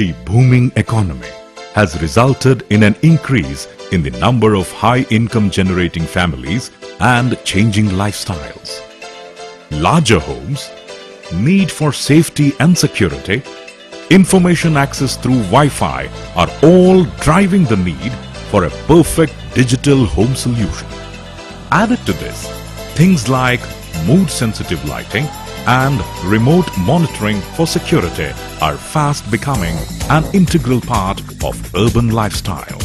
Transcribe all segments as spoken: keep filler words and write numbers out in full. The booming economy has resulted in an increase in the number of high-income generating families and changing lifestyles. Larger homes, need for safety and security, information access through Wi-Fi are all driving the need for a perfect digital home solution. Added to this, things like mood-sensitive lighting and remote monitoring for security are fast becoming an integral part of urban lifestyle.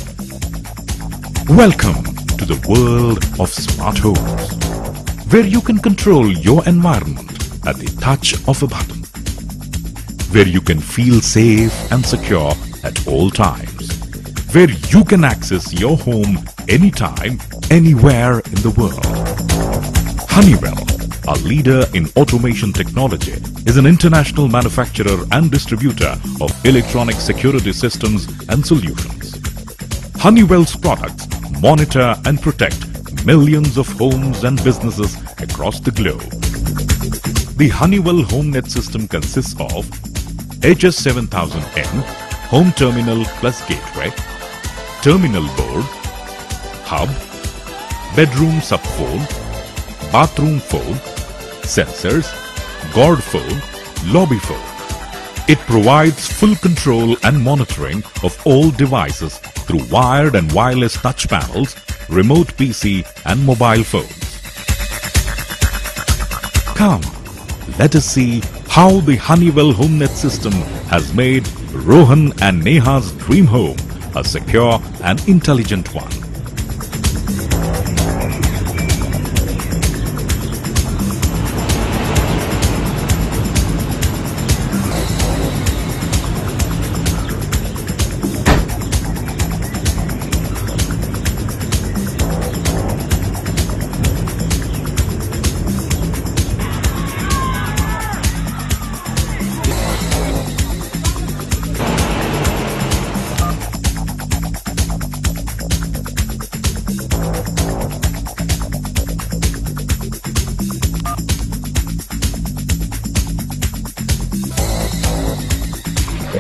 Welcome to the world of smart homes, where you can control your environment at the touch of a button, where you can feel safe and secure at all times, where you can access your home anytime, anywhere in the world. Honeywell, a leader in automation technology, is an international manufacturer and distributor of electronic security systems and solutions. Honeywell's products monitor and protect millions of homes and businesses across the globe. The Honeywell HomeNet system consists of H S seven thousand N, Home Terminal plus Gateway, Terminal Board, Hub, Bedroom Subphone, Bathroom Phone, Sensors, Guard Phone, Lobby Phone. It provides full control and monitoring of all devices through wired and wireless touch panels, remote P C and mobile phones. Come, let us see how the Honeywell HomeNet system has made Rohan and Neha's dream home a secure and intelligent one.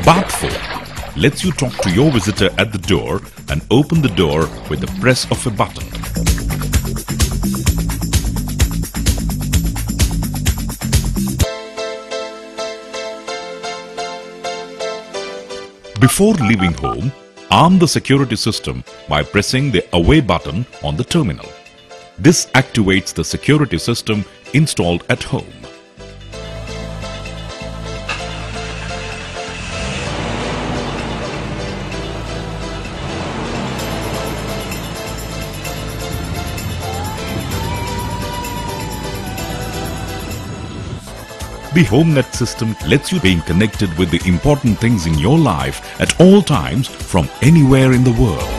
Bathphone lets you talk to your visitor at the door and open the door with the press of a button. Before leaving home, arm the security system by pressing the away button on the terminal. This activates the security system installed at home. The HomeNet system lets you being connected with the important things in your life at all times from anywhere in the world.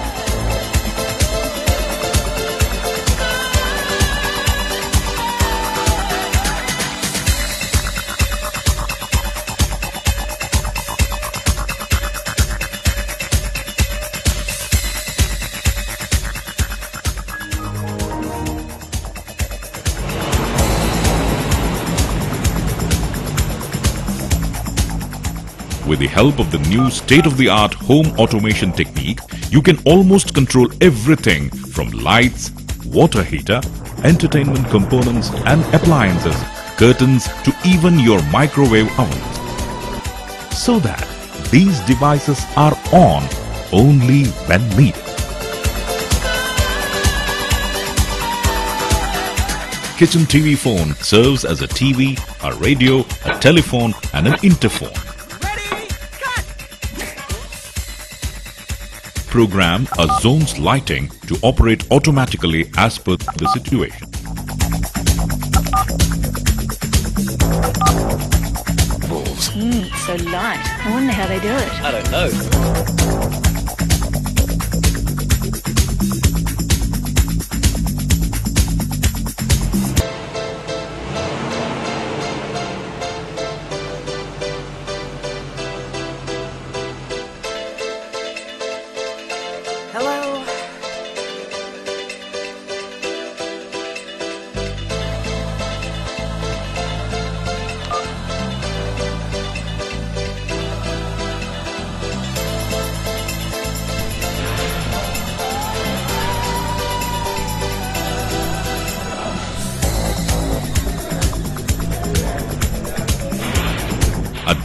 With the help of the new state-of-the-art home automation technique, you can almost control everything from lights, water heater, entertainment components and appliances, curtains to even your microwave oven. So that these devices are on only when needed. Kitchen T V phone serves as a T V, a radio, a telephone and an interphone. Program a zone's lighting to operate automatically as per the situation. Balls. Mm, so light. I wonder how they do it. I don't know. Hello.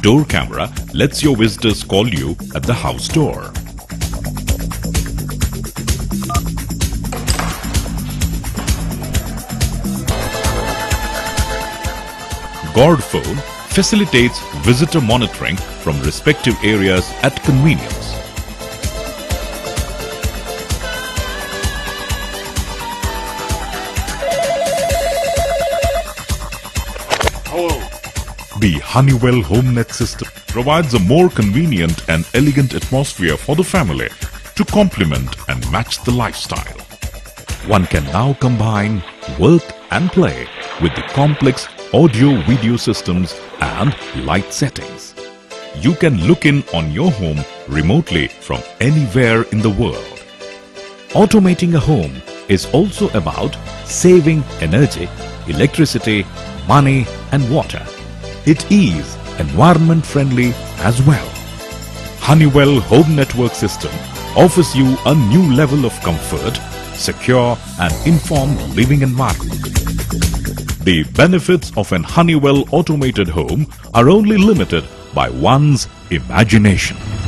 door camera lets your visitors call you at the house door. Guard phone facilitates visitor monitoring from respective areas at convenience. The Honeywell HomeNet system provides a more convenient and elegant atmosphere for the family to complement and match the lifestyle. One can now combine work and play with the complex audio-video systems and light settings. You can look in on your home remotely from anywhere in the world. Automating a home is also about saving energy, electricity, money and water. It is environment-friendly as well. Honeywell Home Network System offers you a new level of comfort, secure and informed living environment. The benefits of an Honeywell automated home are only limited by one's imagination.